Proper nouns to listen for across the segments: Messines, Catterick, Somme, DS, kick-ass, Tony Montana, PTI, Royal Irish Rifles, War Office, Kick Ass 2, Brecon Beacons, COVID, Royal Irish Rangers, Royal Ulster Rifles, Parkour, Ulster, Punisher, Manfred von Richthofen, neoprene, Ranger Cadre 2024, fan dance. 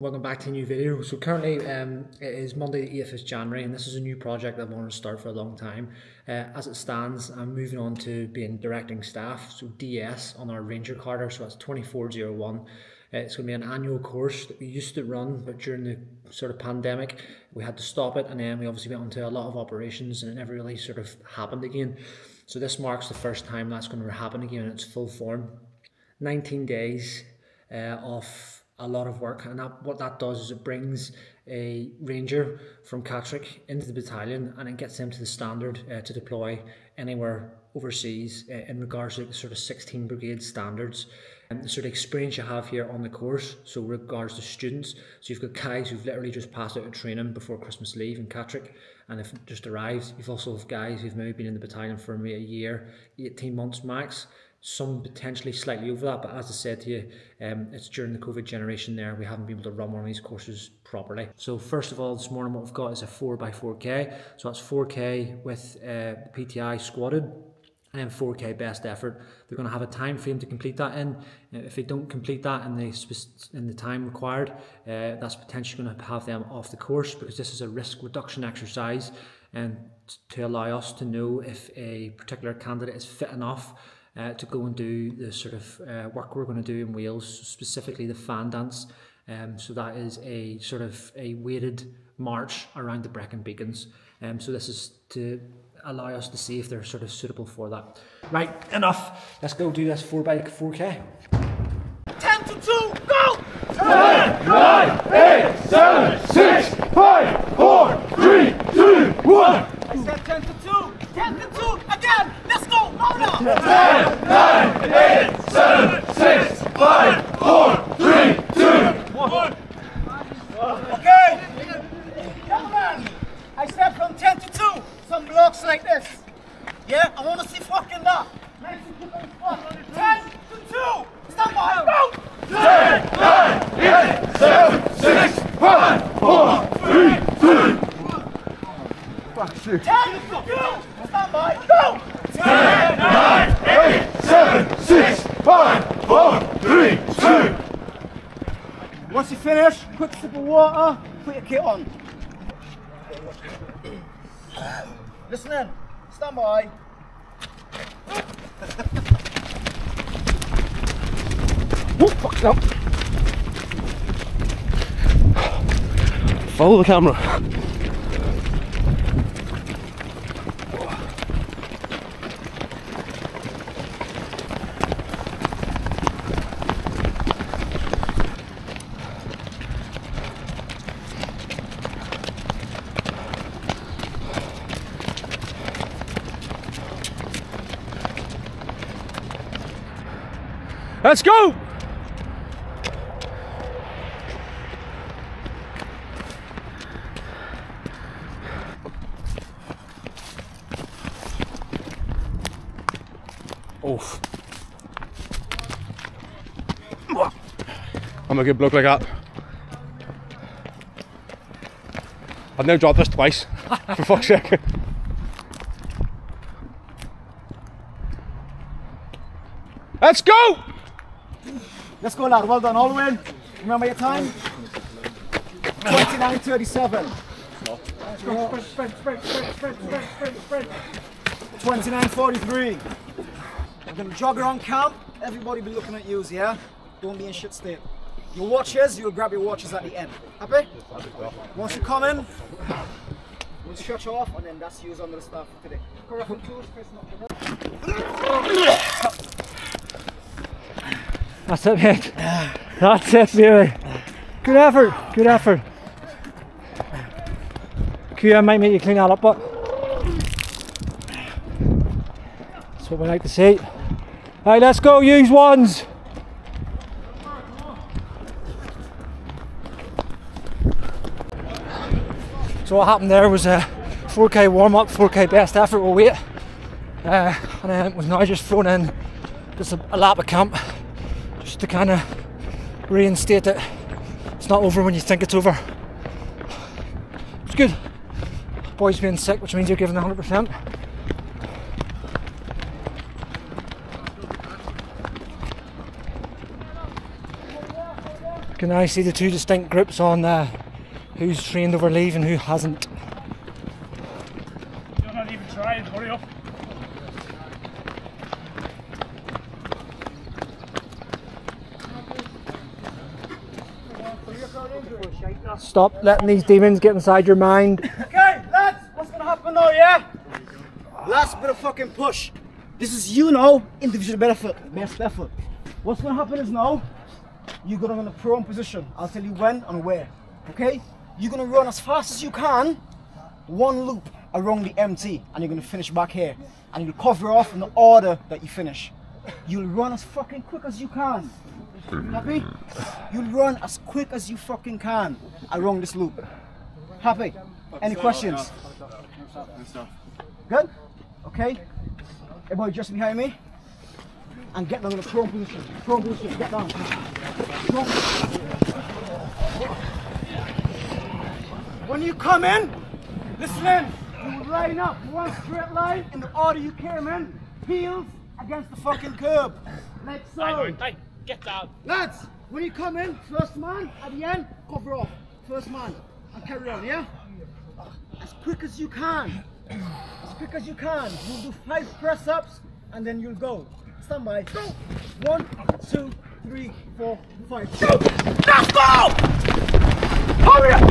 Welcome back to a new video. So currently it is Monday the 8th of January and this is a new project that I've wanted to start for a long time. As it stands, I'm moving on to being directing staff, so DS on our Ranger Cadre, so that's 2401. It's going to be an annual course that we used to run, but during the sort of pandemic we had to stop it, and then we obviously went on to a lot of operations and it never really sort of happened again. So this marks the first time that's going to happen again in its full form. 19 days of a lot of work, and what that does is it brings a ranger from Catterick into the battalion and it gets them to the standard to deploy anywhere overseas in regards to the sort of 16 brigade standards and the sort of experience you have here on the course. So regards to students, so you've got guys who've literally just passed out of training before Christmas leave in Catterick and have just arrived. You've also have guys who've maybe been in the battalion for maybe a year, 18 months max. Some potentially slightly over that, but as I said to you, it's during the COVID generation there, we haven't been able to run one of these courses properly. So first of all, this morning what we've got is a 4x4K, so that's 4K with PTI squatted and 4K best effort. They're going to have a time frame to complete that in. If they don't complete that in the time required, that's potentially going to have them off the course, because this is a risk reduction exercise and to allow us to know if a particular candidate is fit enough to go and do the sort of work we're going to do in Wales, specifically the fan dance. So that is a sort of a weighted march around the Brecon Beacons. So this is to allow us to see if they're sort of suitable for that. Right, enough. Let's go do this 4x4K. 10 to 2, go! 10, 9, 8, 7, 6, 5, 4, 3, 2, 1. I said 10 to 2, 10 to 2 again. Let's go, hold on. 10, 9, 8, 7, 6, 5, 4, 3, 2, 1. Okay. Young man, I step from 10 to 2, some blocks like this. Yeah, I want to see fucking that. 10 to 2, stand by, go. 10, 9, 8, 7, 6, 5, 4, 3, 2. Fuck, shoot. 10 to 2, stand by, go. 10, 9, 8, 7, 6, 5, 4, 3, 2. Once you finish, quick sip of water, put your kit on. Listen in, stand by. Oh, fuck no. Follow the camera. Let's go! Oof. I'm a good bloke like that. I've now dropped this twice, for fuck's sake. Let's go! Let's go, lad. Well done, all the way. Remember your time? 29:37. 29:43. We're gonna jog around camp. Everybody be looking at you, yeah? Don't be in shit state. Your watches, you'll grab your watches at the end. Happy? Once you come in, we'll shut you off, and then that's you under the staff for today. That's it, mate. That's it, baby. Good effort. Good effort. Q, I might make you clean that up, but that's what we like to see. Alright, let's go. Use ones. So what happened there was a 4K warm-up, 4K best effort. We'll wait, and then we've now just thrown in just a lap of camp, just to kind of reinstate it. It's not over when you think it's over. It's good. Boys being sick, which means you're giving 100%. Can now see the two distinct groups on who's trained over leave and who hasn't. You're not even trying, hurry up. Stop letting these demons get inside your mind. Okay, lads, what's gonna happen now, yeah? Last bit of fucking push. This is, you know, individual benefit, best effort. What's gonna happen is now, you're gonna run in a prone position. I'll tell you when and where, okay? You're gonna run as fast as you can, one loop around the MT, and you're gonna finish back here. And you'll cover off in the order that you finish. You'll run as fucking quick as you can. Happy? You'll run as quick as you fucking can around this loop. Happy? Any questions? Good? Okay? Everybody just behind me. And get down in a prone position. Prone position, get down. Prone. When you come in, listen in. You line up one straight line in the order you came in. Heels against the fucking curb. Like so. Get down. Lads, when you come in, first man, at the end, cover off. First man, and carry on, yeah? As quick as you can. As quick as you can. You'll do 5 press-ups, and then you'll go. Stand by. Go! 1, 2, 3, 4, 5. Go! Let's go! Hurry up!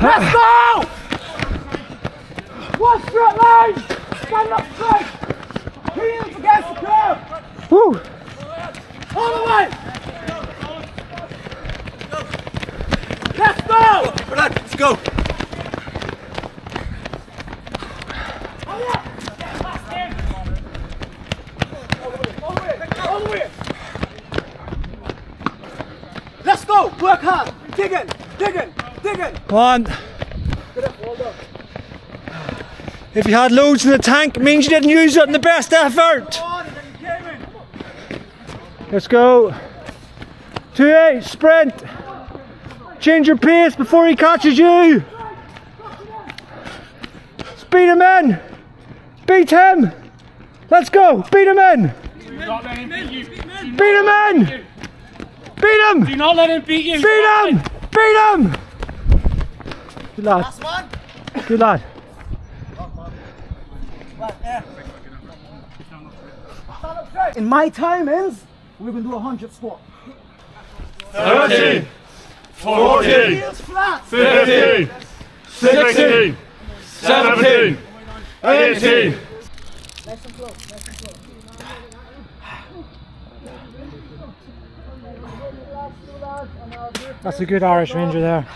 Let's go! One straight line! Stand up straight! Heels against the curb! Woo! All the way! Let's go! Let's go! All the way! Let's go! Work hard! Dig in! Dig in! One. If you had loads in the tank, it means you didn't use it in the best effort. Let's go. 2-8, sprint. Change your pace before he catches you. Speed him in. Beat him. Let's go. Beat him in. Beat him in. Beat him. Do not let him beat you. Beat him. Beat him. Good lad. Last one. Good lad. In my timings, we're going to do 100 squat. 30, 40, 50, 60, 70, 80. Nice and close, nice and close. That's a good Irish Ranger there.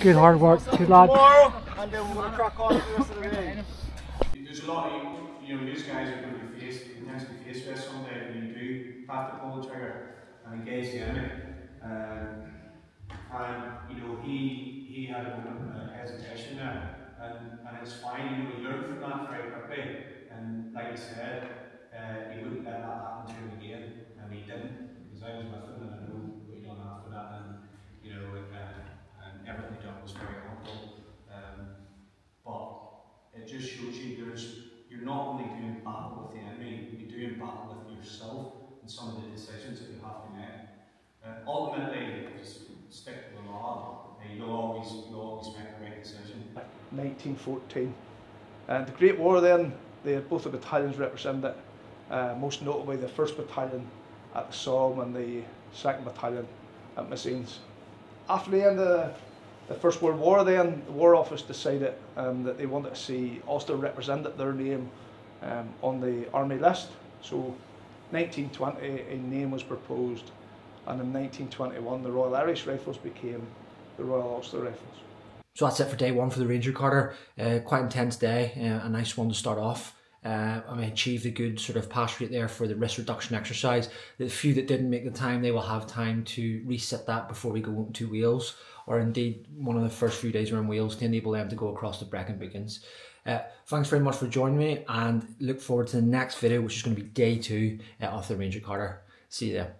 Good hard work, good lad. And then we're going to crack on the rest of the day. There's a lot of, you know, these guys are going to be faced, intensely faced with someday when you do have to pull the trigger and engage the enemy. And, you know, he had a moment of hesitation there. And it's fine, you know, he learned from that very quickly. And like I said, he wouldn't let that happen to him again. And he didn't, because I was with him and I know what he'd done after that. And, you know, and everything done was very helpful, but it just shows you you're not only doing battle with the enemy, you're doing battle with yourself and some of the decisions that you have to make. Ultimately, just stick to the law, you'll always make the right decision. 1914. The Great War then, both the battalions represented it, most notably the 1st Battalion at the Somme and the 2nd Battalion at Messines. After the end of the First World War then, the War Office decided that they wanted to see Ulster represented their name on the army list. So 1920 a name was proposed, and in 1921 the Royal Irish Rifles became the Royal Ulster Rifles. So that's it for day one for the Ranger Cadre. Quite intense day, a nice one to start off. I mean, achieved a good sort of pass rate there for the risk reduction exercise. The few that didn't make the time, they will have time to reset that before we go to Wales, or indeed one of the first few days we're in Wales, to enable them to go across the Brecon Beacons. Thanks very much for joining me, and look forward to the next video, which is going to be day two of the Ranger Cadre. See you there.